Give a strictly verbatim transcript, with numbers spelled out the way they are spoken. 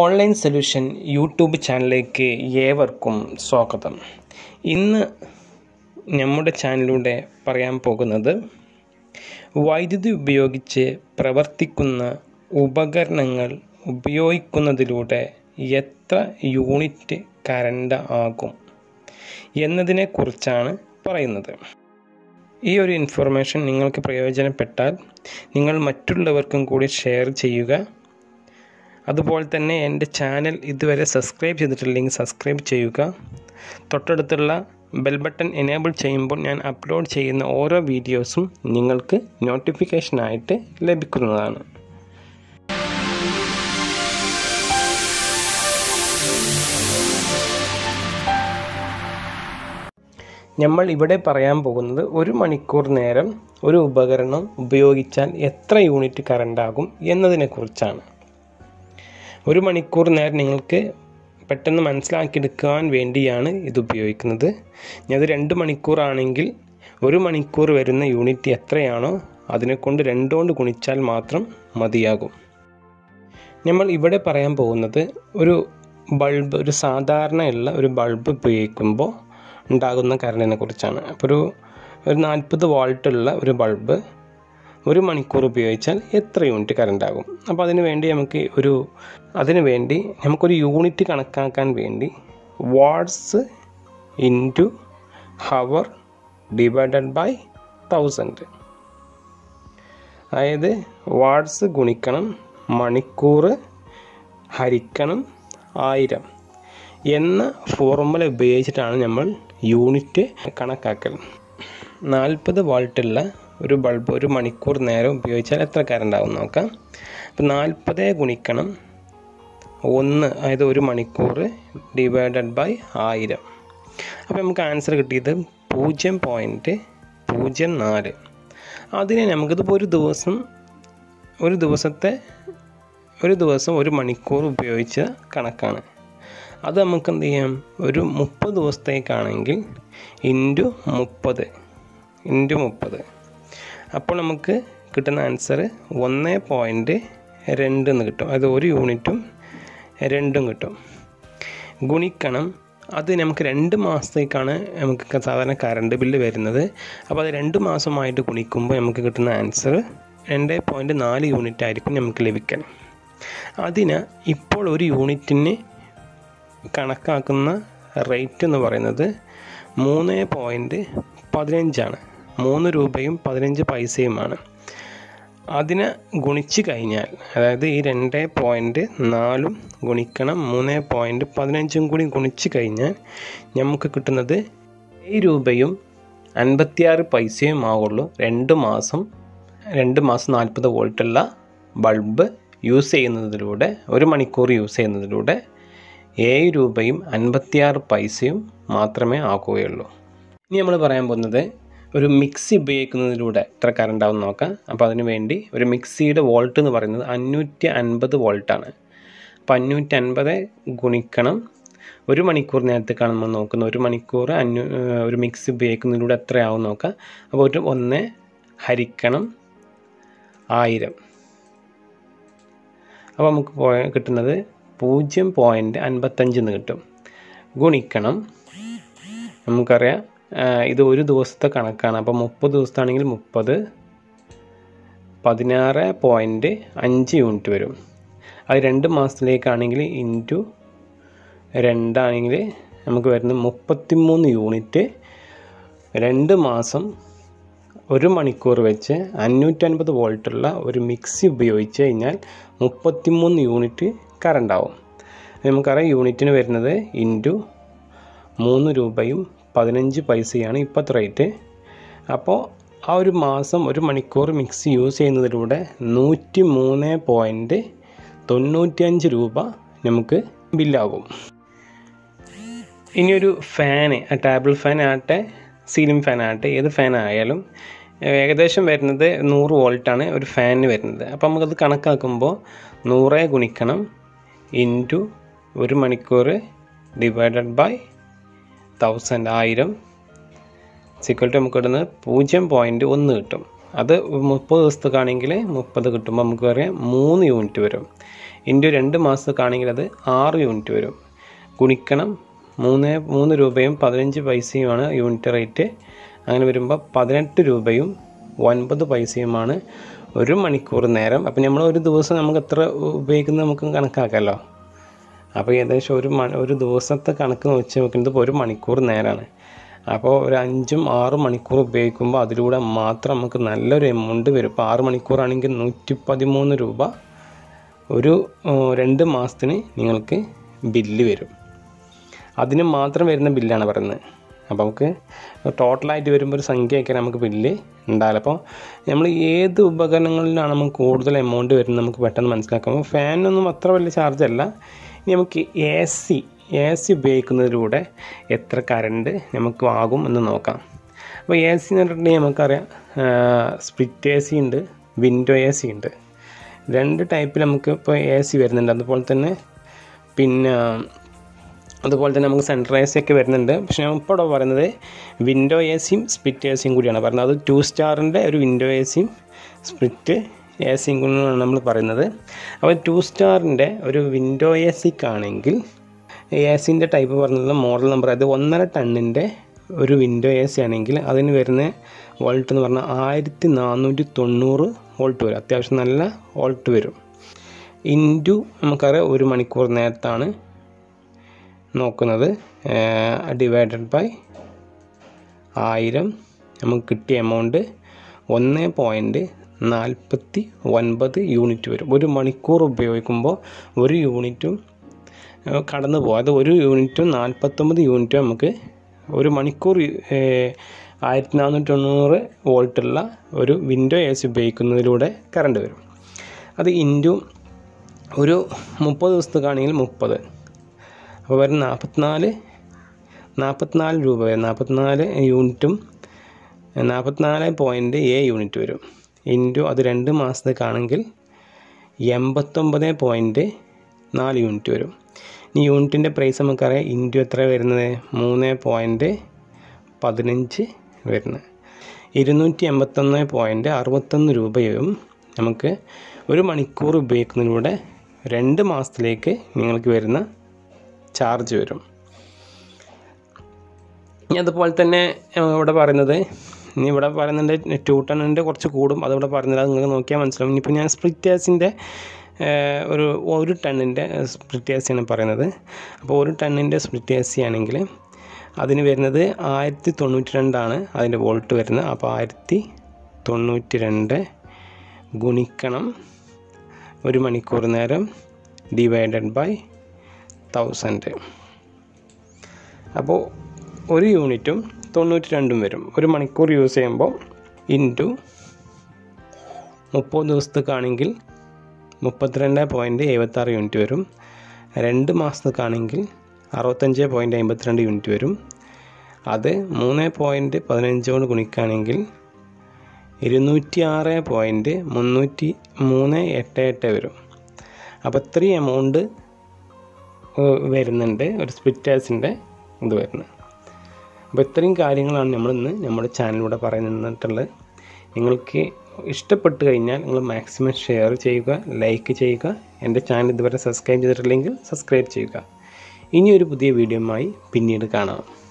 Online solution YouTube ചാനലിലേക്ക് ഏവർക്കും സ്വാഗതം. ഇന്ന് നമ്മുടെ ചാനലിലൂടെ പറയാൻ പോകുന്നത് വൈദ്യുതി ഉപയോഗിച്ച് പ്രവർത്തിക്കുന്ന ഉപകരണങ്ങൾ ഉപയോഗിക്കുന്നതിലൂടെ എത്ര യൂണിറ്റ് കറണ്ട് ആകും എന്നതിനെക്കുറിച്ചാണ് പറയുന്നത്. ഈ ഒരു ഇൻഫർമേഷൻ നിങ്ങൾക്ക് പ്രയോജനപ്പെട്ടാൽ നിങ്ങൾ മറ്റുള്ളവർക്കും കൂടി ഷെയർ ചെയ്യുക. അതുപോലെ തന്നെ എൻ്റെ ചാനൽ ഇതുവരെ സബ്സ്ക്രൈബ് ചെയ്തിട്ടില്ലെങ്കിൽ സബ്സ്ക്രൈബ് ചെയ്യുക. തൊട്ടടുത്തുള്ള ബെൽ ബട്ടൺ എനേബിൾ ചെയ്യുമ്പോൾ ഞാൻ അപ്ലോഡ് ചെയ്യുന്ന ഓരോ വീഡിയോസും നിങ്ങൾക്ക് നോട്ടിഫിക്കേഷനായിട്ട് ലഭിക്കുന്നതാണ്. നമ്മൾ ഇവിടെ പറയാൻ പോകുന്നത് ഒരു മണിക്കൂർ നേരം ഒരു ഉപകരണം ഉപയോഗിച്ചാൽ എത്ര യൂണിറ്റ് കറണ്ടാകും എന്നതിനെക്കുറിച്ചാണ്. ഒരു മണിക്കൂർ നേരം നിങ്ങൾക്ക് പെട്ടെന്ന് മനസ്സിലാക്കിയെടുക്കാൻ വേണ്ടിയാണ് ഇത് ഉപയോഗിക്കുന്നത്. ഞാനത് രണ്ട് മണിക്കൂറാണെങ്കിൽ ഒരു മണിക്കൂർ വരുന്ന യൂണിറ്റ് എത്രയാണോ അതിനെക്കൊണ്ട് രണ്ടുകൊണ്ട് ഗുണിച്ചാൽ മാത്രം മതിയാകും. നമ്മൾ ഇവിടെ പറയാൻ പോകുന്നത് ഒരു ബൾബ്, ഒരു സാധാരണയുള്ള ഒരു ബൾബ് ഉപയോഗിക്കുമ്പോൾ ഉണ്ടാകുന്ന കറണ്ടിനെ കുറിച്ചാണ്. അപ്പോൾ ഒരു ഒരു നാൽപ്പത് വോൾട്ടുള്ള ഒരു ബൾബ് ഒരു മണിക്കൂർ ഉപയോഗിച്ചാൽ എത്ര യൂണിറ്റ് കറണ്ടാകും? അപ്പോൾ അതിന് വേണ്ടി നമുക്ക് ഒരു അതിനു വേണ്ടി നമുക്കൊരു യൂണിറ്റ് കണക്കാക്കാൻ വേണ്ടി watts into hour divided by thousand, അതായത് വാട്ട്സ് ഗുണിക്കണം മണിക്കൂർ ഹരിക്കണം ആയിരം എന്ന ഫോർമുല ഉപയോഗിച്ചിട്ടാണ് നമ്മൾ യൂണിറ്റ് കണക്കാക്കൽ. നാൽപ്പത് വോൾട്ടുള്ള ഒരു ബൾബ് ഒരു മണിക്കൂർ നേരം ഉപയോഗിച്ചാൽ എത്ര കറണ്ടാവും നോക്കാം. അപ്പം നാൽപ്പത് ഗുണിക്കണം ഒന്ന്, അതായത് ഒരു മണിക്കൂർ ഡിവൈഡഡ് ബൈ ആയിരം. അപ്പോൾ നമുക്ക് ആൻസർ കിട്ടിയത് പൂജ്യം പോയിൻറ്റ് പൂജ്യം നാല്. അതിനെ നമുക്കിതിപ്പോൾ ഒരു ദിവസം ഒരു ദിവസത്തെ ഒരു ദിവസം ഒരു മണിക്കൂർ ഉപയോഗിച്ച കണക്കാണ്. അത് നമുക്ക് എന്ത് ചെയ്യാം, ഒരു മുപ്പത് ദിവസത്തേക്കാണെങ്കിൽ ഇൻറ്റു മുപ്പത് ഇൻറ്റു മുപ്പത് അപ്പോൾ നമുക്ക് കിട്ടുന്ന ആൻസർ ഒന്ന് പോയിൻറ്റ് രണ്ട് എന്ന് കിട്ടും. അത് ഒരു യൂണിറ്റും രണ്ടും കിട്ടും. ഗുണിക്കണം, അത് നമുക്ക് രണ്ട് മാസത്തേക്കാണ് നമുക്ക് സാധാരണ കറണ്ട് ബില്ല് വരുന്നത്. അപ്പോൾ അത് രണ്ട് മാസമായിട്ട് ഗുണിക്കുമ്പോൾ നമുക്ക് കിട്ടുന്ന ആൻസർ രണ്ട് പോയിൻറ്റ് നാല് യൂണിറ്റ് ആയിരിക്കും നമുക്ക് ലഭിക്കണം. അതിന് ഇപ്പോൾ ഒരു യൂണിറ്റിന് കണക്കാക്കുന്ന റേറ്റ് എന്ന് പറയുന്നത് മൂന്ന് പോയിൻറ്റ് പതിനഞ്ചാണ്. മൂന്ന് രൂപയും പതിനഞ്ച് പൈസയുമാണ്. അതിനെ ഗുണിച്ച് കഴിഞ്ഞാൽ, അതായത് ഈ രണ്ട് പോയിൻറ്റ് നാലും ഗുണിക്കണം മൂന്ന് പോയിൻറ്റ് പതിനഞ്ചും കൂടി ഗുണിച്ച് കഴിഞ്ഞാൽ നമുക്ക് കിട്ടുന്നത് ഏഴ് രൂപയും അൻപത്തിയാറ് പൈസയും ആവുള്ളൂ രണ്ട് മാസം രണ്ട് മാസം നാൽപ്പത് വോൾട്ടുള്ള ബൾബ് യൂസ് ചെയ്യുന്നതിലൂടെ, ഒരു മണിക്കൂർ യൂസ് ചെയ്യുന്നതിലൂടെ ഏഴ് രൂപയും അൻപത്തിയാറ് പൈസയും മാത്രമേ ആക്കുകയുള്ളൂ. ഇനി നമ്മൾ പറയാൻ പോകുന്നത് ഒരു മിക്സി ഉപയോഗിക്കുന്നതിലൂടെ എത്ര കറണ്ടാവും നോക്കാം. അപ്പോൾ അതിന് വേണ്ടി ഒരു മിക്സിയുടെ വോൾട്ട് എന്ന് പറയുന്നത് അഞ്ഞൂറ്റി അൻപത് വോൾട്ടാണ്. അപ്പോൾ അഞ്ഞൂറ്റി അൻപത് ഗുണിക്കണം ഒരു മണിക്കൂർ നേരത്തേക്കാണ് നമ്മൾ നോക്കുന്നത്. ഒരു മണിക്കൂർ അഞ്ഞൂ ഒരു മിക്സി ഉപയോഗിക്കുന്നതിലൂടെ എത്രയാവും നോക്കാം. അപ്പോൾ ഒരു ഒന്ന് ഹരിക്കണം ആയിരം. അപ്പോൾ നമുക്ക് പോയ കിട്ടുന്നത് പൂജ്യം പോയിൻറ്റ് അൻപത്തഞ്ച് എന്ന് കിട്ടും. ഗുണിക്കണം, നമുക്കറിയാം ഇത് ഒരു ദിവസത്തെ കണക്കാണ്. അപ്പോൾ മുപ്പത് ദിവസത്താണെങ്കിൽ മുപ്പത് പതിനാറ് പോയിൻറ്റ് അഞ്ച് യൂണിറ്റ് വരും. അത് രണ്ട് മാസത്തിലേക്കാണെങ്കിൽ ഇൻറ്റു രണ്ടാണെങ്കിൽ നമുക്ക് വരുന്നത് മുപ്പത്തിമൂന്ന് യൂണിറ്റ് രണ്ട് മാസം ഒരു മണിക്കൂർ വെച്ച് അഞ്ഞൂറ്റൻപത് വോൾട്ടുള്ള ഒരു മിക്സി ഉപയോഗിച്ച് കഴിഞ്ഞാൽ മുപ്പത്തിമൂന്ന് യൂണിറ്റ് കറണ്ടാവും. നമുക്കറിയാം യൂണിറ്റിന് വരുന്നത് ഇൻറ്റു മൂന്ന് രൂപയും പതിനഞ്ച് പൈസയാണ് ഇപ്പോഴത്തെ റേറ്റ്. അപ്പോൾ ആ ഒരു മാസം ഒരു മണിക്കൂർ മിക്സി യൂസ് ചെയ്യുന്നതിലൂടെ നൂറ്റി മൂന്ന് പോയിൻറ്റ് തൊണ്ണൂറ്റിയഞ്ച് രൂപ നമുക്ക് ബില്ലാകും. ഇനിയൊരു ഫാന്, ടേബിൾ ഫാൻ ആകട്ടെ സീലിംഗ് ഫാൻ ആകട്ടെ ഏത് ഫാൻ ആയാലും ഏകദേശം വരുന്നത് നൂറ് വോൾട്ടാണ് ഒരു ഫാനിന് വരുന്നത്. അപ്പോൾ നമുക്കത് കണക്കാക്കുമ്പോൾ നൂറ് ഗുണിക്കണം ഇൻറ്റു ഒരു മണിക്കൂർ ഡിവൈഡഡ് ബൈ തൗസൻഡ് ആയിരം സിക്വൽറ്റ് നമുക്ക് കിട്ടുന്നത് പൂജ്യം പോയിൻറ്റ് ഒന്ന് കിട്ടും. അത് മുപ്പത് ദിവസത്തേക്കാണെങ്കിൽ മുപ്പത് കിട്ടുമ്പോൾ നമുക്ക് പറയാം മൂന്ന് യൂണിറ്റ് വരും. into രണ്ട് മാസം കാണിക്കുക അത് ആറ് യൂണിറ്റ് വരും ഗുണിക്കണം മൂന്ന് മൂന്ന് രൂപയും പതിനഞ്ച് പൈസയുമാണ് യൂണിറ്റ് റേറ്റ് അങ്ങനെ വരുമ്പോൾ പതിനെട്ട് രൂപയും ഒൻപത് പൈസയുമാണ് ഒരു മണിക്കൂർ നേരം അപ്പോൾ നമ്മൾ ഒരു ദിവസം നമുക്ക് എത്ര ഉപയോഗിക്കുന്ന നമുക്ക് കണക്കാക്കാമല്ലോ അപ്പോൾ ഏകദേശം ഒരു ഒരു ദിവസത്തെ കണക്ക് വെച്ച് നോക്കുന്നത് ഒരു മണിക്കൂർ നേരമാണ് അപ്പോൾ ഒരു അഞ്ചും ആറ് മണിക്കൂർ ഉപയോഗിക്കുമ്പോൾ അതിലൂടെ മാത്രം നമുക്ക് നല്ലൊരു എമൗണ്ട് വരും അപ്പോൾ ആറ് മണിക്കൂറാണെങ്കിൽ നൂറ്റി പതിമൂന്ന് രൂപ ഒരു രണ്ട് മാസത്തിന് നിങ്ങൾക്ക് ബില്ല് വരും അതിന് മാത്രം വരുന്ന ബില്ലാണ് പറയുന്നത് അപ്പോൾ നമുക്ക് ടോട്ടലായിട്ട് വരുമ്പോൾ ഒരു സംഖ്യയൊക്കെ നമുക്ക് ബില്ല് ഉണ്ടാവില്ല അപ്പോൾ നമ്മൾ ഏത് ഉപകരണങ്ങളിലാണ് നമുക്ക് കൂടുതൽ എമൗണ്ട് വരുന്നത് നമുക്ക് പെട്ടെന്ന് മനസ്സിലാക്കുമ്പോൾ ഫാനൊന്നും അത്ര വലിയ ചാർജല്ല ഇനി നമുക്ക് എ സി എ സി ഉപയോഗിക്കുന്നതിലൂടെ എത്ര കറണ്ട് നമുക്ക് ആകും എന്ന് നോക്കാം അപ്പോൾ എ സി എന്ന് പറഞ്ഞിട്ടുണ്ടെങ്കിൽ നമുക്കറിയാം സ്പ്ലിറ്റ് എ സി ഉണ്ട് വിൻഡോ എ സി ഉണ്ട് രണ്ട് ടൈപ്പിൽ നമുക്ക് ഇപ്പോൾ എ സി വരുന്നുണ്ട് അതുപോലെ തന്നെ പിന്നെ അതുപോലെ തന്നെ നമുക്ക് സെൻട്രൽ എ സി ഒക്കെ വരുന്നുണ്ട് പക്ഷേ ഇപ്പോൾ ഇവിടെ പറയുന്നത് വിൻഡോ എ സിയും സ്പ്ലിറ്റ് എ സിയും കൂടിയാണ് പറയുന്നത് അത് ടു സ്റ്റാറിൻ്റെ ഒരു വിൻഡോ എ സിയും സ്പ്ലിറ്റ് എ സിയും കൂടിയാണ് നമ്മൾ പറയുന്നത് അപ്പോൾ ടു സ്റ്റാറിൻ്റെ ഒരു വിൻഡോ എ സിക്കാണെങ്കിൽ എ സിൻ്റെ ടൈപ്പ് പറഞ്ഞത് മോഡൽ നമ്പർ അത് ഒന്നര ടണ്ണിൻ്റെ ഒരു വിൻഡോ എ സി ആണെങ്കിൽ അതിന് വരുന്ന വോൾട്ട് എന്ന് പറഞ്ഞാൽ ആയിരത്തി നാനൂറ്റി തൊണ്ണൂറ് വോൾട്ട് വരും അത്യാവശ്യം നല്ല വോൾട്ട് വരും ഇൻറ്റു നമുക്കറിയാം ഒരു മണിക്കൂർ നേരത്താണ് നോക്കുന്നത് ഡിവൈഡഡ് ബൈ ആയിരം നമുക്ക് കിട്ടിയ എമൗണ്ട് ഒന്ന് പോയിൻറ്റ് നാൽപ്പത്തി ഒൻപത് യൂണിറ്റ് വരും ഒരു മണിക്കൂർ ഉപയോഗിക്കുമ്പോൾ ഒരു യൂണിറ്റും കടന്നു പോകും അത് ഒരു യൂണിറ്റും നാൽപ്പത്തൊമ്പത് യൂണിറ്റും നമുക്ക് ഒരു മണിക്കൂർ ആയിരത്തി നാനൂറ്റി തൊണ്ണൂറ് വോൾട്ടുള്ള ഒരു വിൻഡോ എ സി ഉപയോഗിക്കുന്നതിലൂടെ കറണ്ട് വരും അത് ഇൻറ്റു ഒരു മുപ്പത് ദിവസത്തേക്കാണെങ്കിൽ മുപ്പത് അപ്പോൾ വരും നാൽപ്പത്തിനാല് നാൽപ്പത്തിനാല് രൂപ വരും നാൽപ്പത്തിനാല് യൂണിറ്റും നാൽപ്പത്തിനാല് പോയിൻറ്റ് എ യൂണിറ്റ് വരും ഇൻറ്റു അത് രണ്ട് മാസത്തേക്കാണെങ്കിൽ എൺപത്തൊമ്പത് പോയിൻറ്റ് നാല് യൂണിറ്റ് വരും ഈ യൂണിറ്റിൻ്റെ പ്രൈസ് നമുക്കറിയാം ഇൻറ്റു എത്ര വരുന്നത് മൂന്ന് പോയിൻറ്റ് പതിനഞ്ച് വരുന്നത് ഇരുന്നൂറ്റി എൺപത്തൊന്ന് പോയിൻറ്റ് അറുപത്തൊന്ന് രൂപയും നമുക്ക് ഒരു മണിക്കൂർ ഉപയോഗിക്കുന്നതിലൂടെ രണ്ട് മാസത്തിലേക്ക് നിങ്ങൾക്ക് വരുന്ന ചാർജ് വരും ഇനി അതുപോലെ തന്നെ ഇവിടെ പറയുന്നത് ഇനി ഇവിടെ പറയുന്നുണ്ട് ടു ടണ്ണിൻ്റെ കുറച്ച് കൂടും അതിവിടെ പറയുന്നത് അത് നിങ്ങൾക്ക് നോക്കിയാൽ മനസ്സിലാവും ഇനിയിപ്പോൾ ഞാൻ സ്പ്ലിറ്റ് ഗ്യാസിൻ്റെ ഒരു ഒരു ടണ്ണിൻ്റെ സ്പ്ലിറ്റ് എ സിയാണ് പറയുന്നത് അപ്പോൾ ഒരു ടണ്ണിൻ്റെ സ്പ്ലിറ്റ് എ സി ആണെങ്കിൽ അതിന് വരുന്നത് ആയിരത്തി തൊണ്ണൂറ്റി രണ്ടാണ് അതിൻ്റെ വോൾട്ട് വരുന്നത് അപ്പോൾ ആയിരത്തി തൊണ്ണൂറ്റി രണ്ട് ഗുണിക്കണം ഒരു മണിക്കൂർ നേരം ഡിവൈഡഡ് ബൈ തൗസൻഡ് അപ്പോൾ ഒരു യൂണിറ്റും തൊണ്ണൂറ്റി രണ്ടും വരും ഒരു മണിക്കൂർ യൂസ് ചെയ്യുമ്പോൾ ഇൻറ്റു മുപ്പത് ദിവസത്തേക്കാണെങ്കിൽ മുപ്പത്തിരണ്ട് പോയിൻറ്റ് എഴുപത്താറ് യൂണിറ്റ് വരും രണ്ട് മാസത്തേക്കാണെങ്കിൽ അറുപത്തഞ്ച് പോയിൻറ്റ് അമ്പത്തിരണ്ട് യൂണിറ്റ് വരും അത് മൂന്ന് പോയിൻറ്റ് പതിനഞ്ച് കൊണ്ട് ഗുണിക്കുകയാണെങ്കിൽ ഇരുന്നൂറ്റി ആറ് പോയിൻറ്റ് മുന്നൂറ്റി മൂന്ന് എട്ട് എട്ട് വരും അപ്പോൾ ഇത്രയും എമൗണ്ട് വരുന്നുണ്ട് ഒരു സ്പ്ലിറ്റേഴ്സിൻ്റെ ഇത് വരുന്നത് അപ്പോൾ ഇത്രയും കാര്യങ്ങളാണ് നമ്മളിന്ന് നമ്മുടെ ചാനലിലൂടെ പറയുന്നിട്ടുള്ളത് നിങ്ങൾക്ക് ഇഷ്ടപ്പെട്ട് കഴിഞ്ഞാൽ നിങ്ങൾ മാക്സിമം ഷെയർ ചെയ്യുക ലൈക്ക് ചെയ്യുക എൻ്റെ ചാനൽ ഇതുവരെ സബ്സ്ക്രൈബ് ചെയ്തിട്ടില്ലെങ്കിൽ സബ്സ്ക്രൈബ് ചെയ്യുക ഇനിയൊരു പുതിയ വീഡിയോയുമായി പിന്നീട് കാണാം.